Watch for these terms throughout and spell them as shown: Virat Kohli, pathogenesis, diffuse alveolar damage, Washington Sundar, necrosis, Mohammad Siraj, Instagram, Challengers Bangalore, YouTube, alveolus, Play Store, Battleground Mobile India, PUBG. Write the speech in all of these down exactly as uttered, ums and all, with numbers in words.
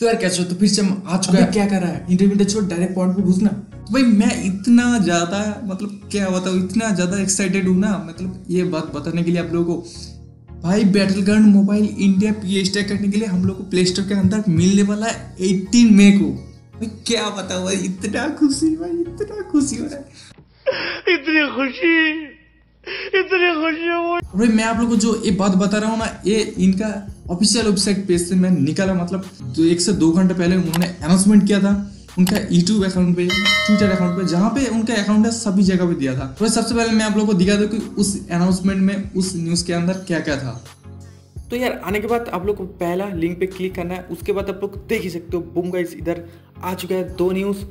तो यार कैसे हो? तो फिर से आ चुका है। क्या कर रहा है? इंटरव्यू छोड़, डायरेक्ट पॉइंट पे घुसना। तो भाई मैं इतना ज़्यादा, मतलब क्या बताऊँ, इतना ज़्यादा एक्साइटेड हूँ ना, मतलब ये बात बताने के लिए आप लोगों को। भाई बैटलग्राउंड मोबाइल इंडिया पी स्टार करने के लिए हम लोग को प्ले स्टोर के अंदर मिलने वाला है अठारह मई को। भाई क्या बताऊँ, इतना खुशी, भाई इतना खुशी हो रहा है, इतनी खुशी इतनी खुशी हो। भाई मैं आप लोग को जो ये बात बता रहा हूँ ना, ये इनका ऑफिशियल वेबसाइट पेज से मैं निकाला, मतलब जो एक से दो घंटे पहले उन्होंने अनाउंसमेंट किया था उनका यूट्यूब अकाउंट पे, ट्विटर अकाउंट पे, जहाँ पे उनका अकाउंट है सभी जगह पे दिया था। तो सबसे पहले मैं आप लोगों को दिखा दूँ कि उस अनाउंसमेंट में, उस न्यूज़ के अंदर क्या क्या था। तो यार आने के बाद आप लोग को पहला लिंक पे क्लिक करना है, उसके बाद आप लोग देख ही सकते हो। बूम गाइस, इधर आ चुका है दो न्यूज़,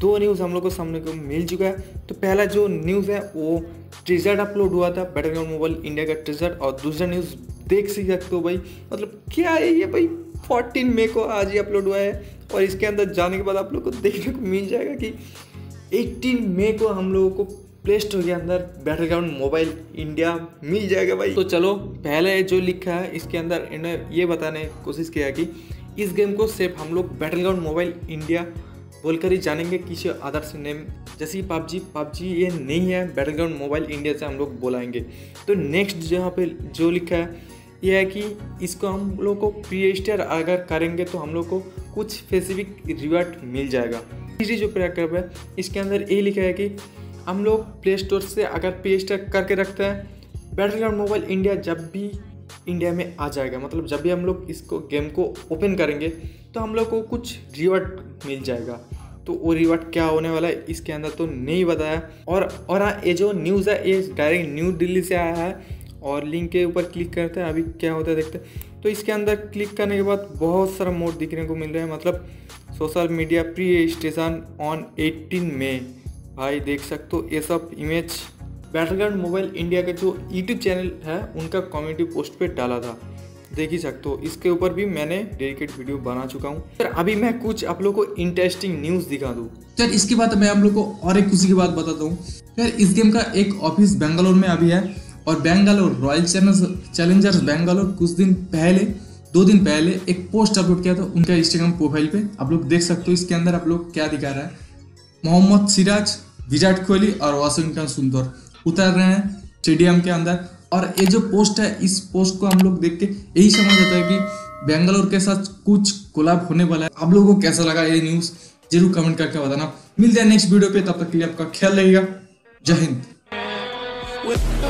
दो न्यूज़ हम लोग को सामने को मिल चुका है। तो पहला जो न्यूज़ है वो ट्रेजर अपलोड हुआ था, बैटलग्राउंड मोबाइल इंडिया का ट्रेजर। और दूसरा न्यूज़ देख सकते हो भाई, मतलब क्या है ये भाई, चौदह मई को आज ही अपलोड हुआ है। और इसके अंदर जाने के बाद आप लोग को देखने को मिल जाएगा कि अठारह मई को हम लोगों को प्ले स्टोर के अंदर बैटलग्राउंड मोबाइल इंडिया मिल जाएगा भाई। तो चलो पहले जो लिखा है इसके अंदर इन्होंने ये बताने की कोशिश किया कि इस गेम को सिर्फ हम लोग बैटलग्राउंड मोबाइल इंडिया बोलकर ही जानेंगे, किसी अदर से नेम जैसे पबजी पबजी ये नहीं है, बैटलग्राउंड मोबाइल इंडिया से हम लोग बुलाएंगे। तो नेक्स्ट जहाँ पे जो लिखा है यह है कि इसको हम लोग को प्ले स्टोर अगर करेंगे तो हम लोग को कुछ स्पेसिफिक रिवार्ड मिल जाएगा। तीसरी जो पैराग्राफ है इसके अंदर ये लिखा है कि हम लोग प्ले स्टोर से अगर प्ले स्टोर करके रखते हैं, बैटलग्राउंड मोबाइल इंडिया जब भी इंडिया में आ जाएगा, मतलब जब भी हम लोग इसको गेम को ओपन करेंगे तो हम लोग को कुछ रिवार्ड मिल जाएगा। तो वो रिवार्ड क्या होने वाला है इसके अंदर तो नहीं बताया। और और ये जो न्यूज़ है ये डायरेक्ट न्यू दिल्ली से आया है। और लिंक के ऊपर क्लिक करते हैं, अभी क्या होता है देखते हैं। तो इसके अंदर क्लिक करने के बाद बहुत सारा मोड दिखने को मिल रहा है, मतलब social media pre registration on अठारह मई। भाई देख सकते हो ये सब इमेज बैटलग्राउंड मोबाइल इंडिया का जो यूट्यूब चैनल है उनका कम्युनिटी पोस्ट पे डाला था, देख ही सकते हो। इसके ऊपर भी मैंने डेडिकेट वीडियो बना चुका हूँ। सर अभी मैं कुछ आप लोग को इंटरेस्टिंग न्यूज़ दिखा दूँ। सर इसके बाद मैं आप लोग को और एक खुशी की बात बताता हूँ। सर इस गेम का एक ऑफिस बेंगलोर में अभी है, और बेंगलोर रॉयल चैलेंजर्स बेंगलोर कुछ दिन पहले, दो दिन पहले एक पोस्ट अपलोड किया था उनका इंस्टाग्राम प्रोफाइल पे। आप लोग देख सकते हो इसके अंदर आप लोग क्या दिखा रहा है, मोहम्मद सिराज, विराट कोहली और वाशिंगटन सुंदर उतर रहे हैं स्टेडियम के अंदर। और ये जो पोस्ट है, इस पोस्ट को हम लोग देख के यही समझ आता है कि बेंगलोर के साथ कुछ कोलैब होने वाला है। आप लोगों को कैसा लगा ये न्यूज़ जरूर कमेंट करके बताना। मिलते हैं नेक्स्ट वीडियो पे, तब तक के लिए आपका ख्याल रखिएगा। जय हिंद।